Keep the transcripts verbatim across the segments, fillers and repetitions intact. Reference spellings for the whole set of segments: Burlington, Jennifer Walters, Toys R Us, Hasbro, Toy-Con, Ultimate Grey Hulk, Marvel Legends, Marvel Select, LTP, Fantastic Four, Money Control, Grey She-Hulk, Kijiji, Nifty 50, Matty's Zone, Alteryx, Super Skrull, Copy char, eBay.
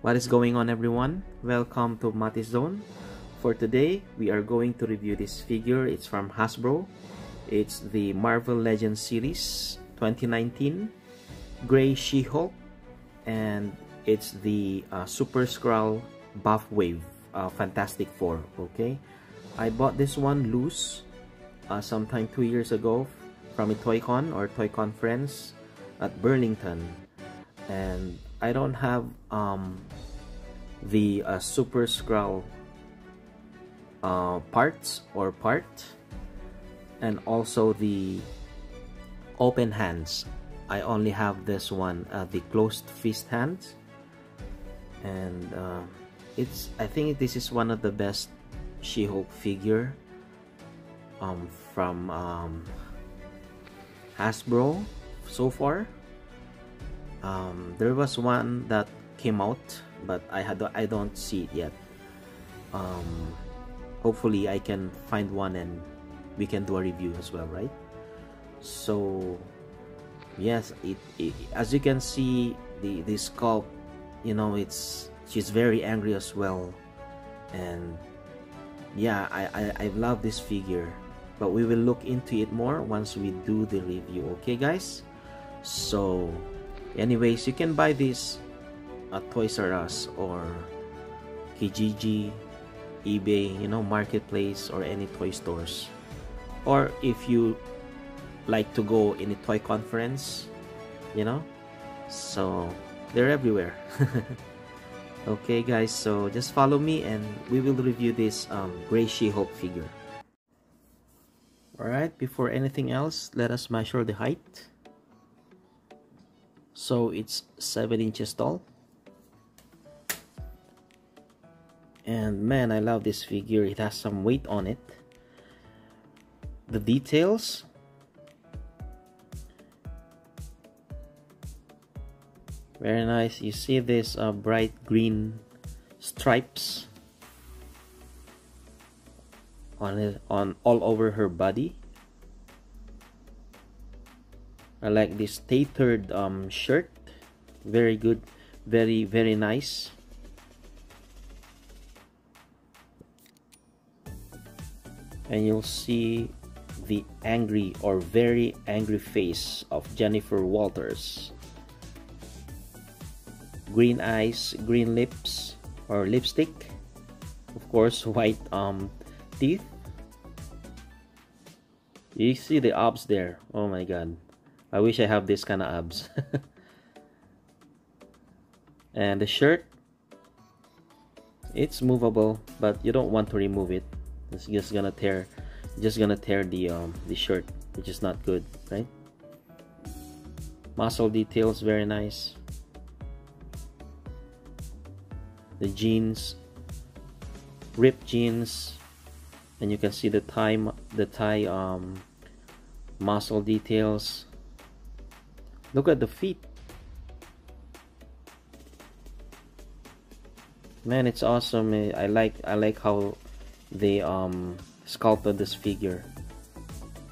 What is going on, everyone? Welcome to Matty's Zone. For today, we are going to review this figure. It's from Hasbro. It's the Marvel Legends series twenty nineteen, Grey She-Hulk, and it's the uh, Super Skrull buff wave, uh, Fantastic Four. Okay, I bought this one loose uh, sometime two years ago from a Toy-Con or Toy-Con friends at Burlington, and I don't have um, the uh, Super Skrull uh, parts or part, and also the open hands. I only have this one, uh, the closed fist hands, and uh, it's. I think this is one of the best She-Hulk figure um, from um, Hasbro so far. Um, there was one that came out, but I had I don't see it yet. Um, hopefully, I can find one and we can do a review as well, right? So, yes, it, it as you can see, the the sculpt, you know, it's she's very angry as well, and yeah, I I, I love this figure, but we will look into it more once we do the review. Okay, guys. So. Anyways, you can buy this at Toys R Us or Kijiji, eBay, you know, marketplace, or any toy stores. Or if you like to go in a toy conference, you know, so they're everywhere. Okay, guys, so just follow me and we will review this um, Grey She-Hulk figure. Alright, before anything else, let us measure the height. So it's seven inches tall. And man, I love this figure. It has some weight on it. The details. Very nice. You see this uh, bright green stripes on it, on all over her body. I like this tapered um, shirt. Very good. Very, very nice. And you'll see the angry or very angry face of Jennifer Walters. Green eyes, green lips or lipstick. Of course, white um, teeth. You see the abs there. Oh my god. I wish I have this kind of abs. And the shirt, it's movable, but you don't want to remove it. It's just gonna tear, just gonna tear the um the shirt, which is not good, right? Muscle details, very nice. The jeans, ripped jeans, and you can see the tie, the tie um muscle details. Look at the feet. Man, it's awesome. I like I like how they um sculpted this figure.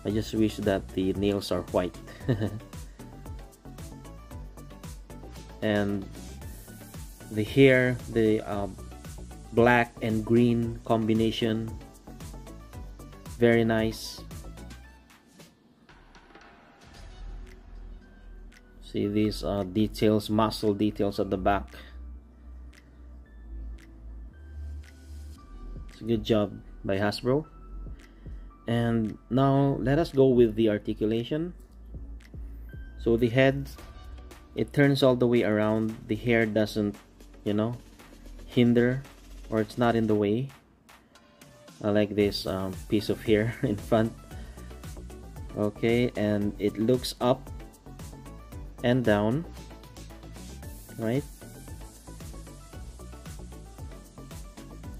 I just wish that the nails are white. And the hair, the uh, black and green combination. Very nice. See these uh, details, muscle details at the back. It's a good job by Hasbro. And now let us go with the articulation. So the head, it turns all the way around. The hair doesn't, you know, hinder, or it's not in the way. I like this um, piece of hair in front. Okay, and it looks up and down, right?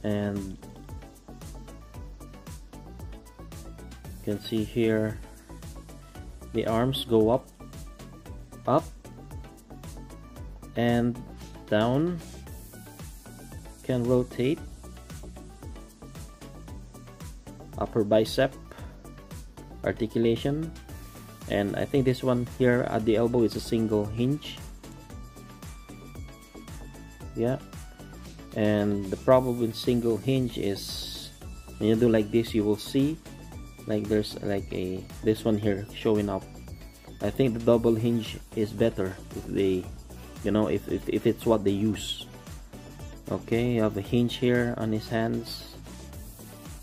And you can see here the arms go up, up and down, can rotate, upper bicep articulation. And I think this one here at the elbow is a single hinge. Yeah, And the problem with single hinge is when you do like this, you will see like there's like a this one here showing up. I think the double hinge is better if they, you know, if, if, if it's what they use. Okay, you have a hinge here on his hands,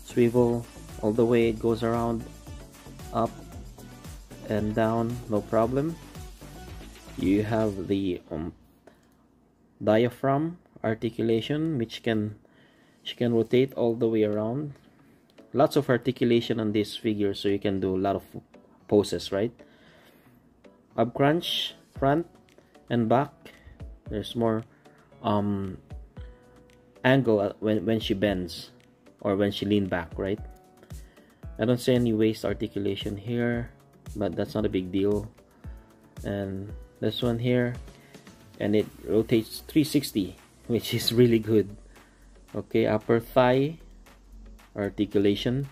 swivel all the way, it goes around, up and down, no problem. You have the um, diaphragm articulation, which can she can rotate all the way around. Lots of articulation on this figure, so you can do a lot of poses, right? Up crunch, front and back. There's more um angle when, when she bends or when she leans back, right? I don't see any waist articulation here, but that's not a big deal. And this one here, and it rotates three sixty, which is really good. Okay, upper thigh articulation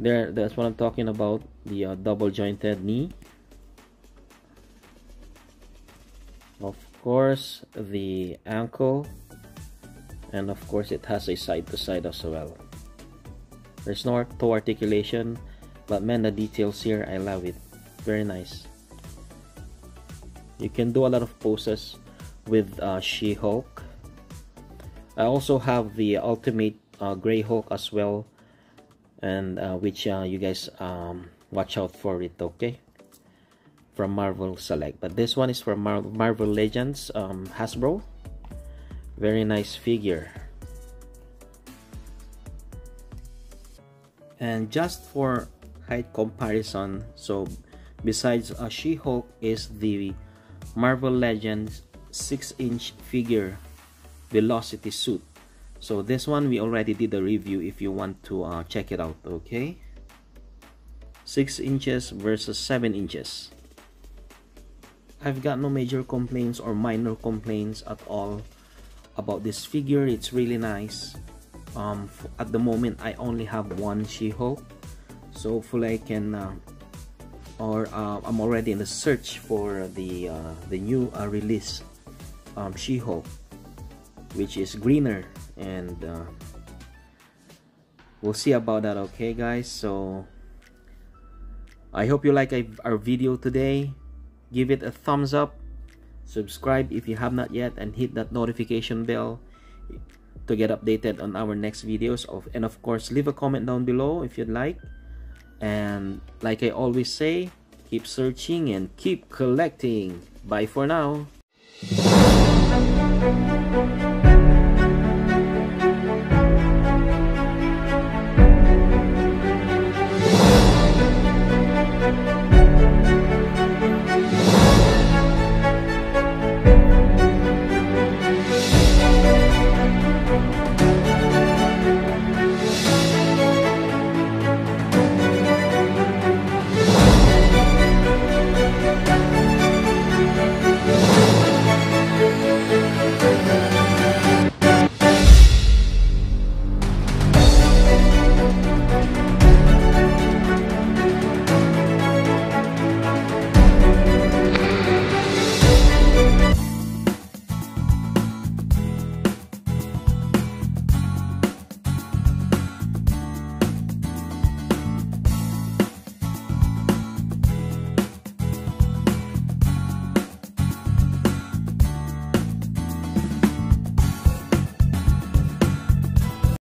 there, that's what I'm talking about, the uh, double jointed knee. Of course, the ankle, and of course it has a side to side as well. There's no toe articulation, but man, the details here, I love it. Very nice. You can do a lot of poses with uh, She-Hulk. I also have the Ultimate uh, Grey Hulk as well, and uh, which uh, you guys um, watch out for it, okay? From Marvel Select, but this one is from Mar Marvel Legends, um, Hasbro. Very nice figure. And just for height comparison, so besides a She-Hulk is the Marvel Legends six inch figure velocity suit. So this one we already did a review if you want to uh, check it out, okay? six inches versus seven inches. I've got no major complaints or minor complaints at all about this figure. It's really nice. Um, at the moment I only have one She-Hulk, so hopefully I can uh, or uh, I'm already in the search for the uh, the new uh, release um, She-Hulk, which is greener, and uh, we'll see about that, okay guys? So I hope you like our video today. Give it a thumbs up, subscribe if you have not yet, and hit that notification bell to get updated on our next videos. Of and of course, leave a comment down below if you'd like. And like I always say, keep searching and keep collecting. Bye for now.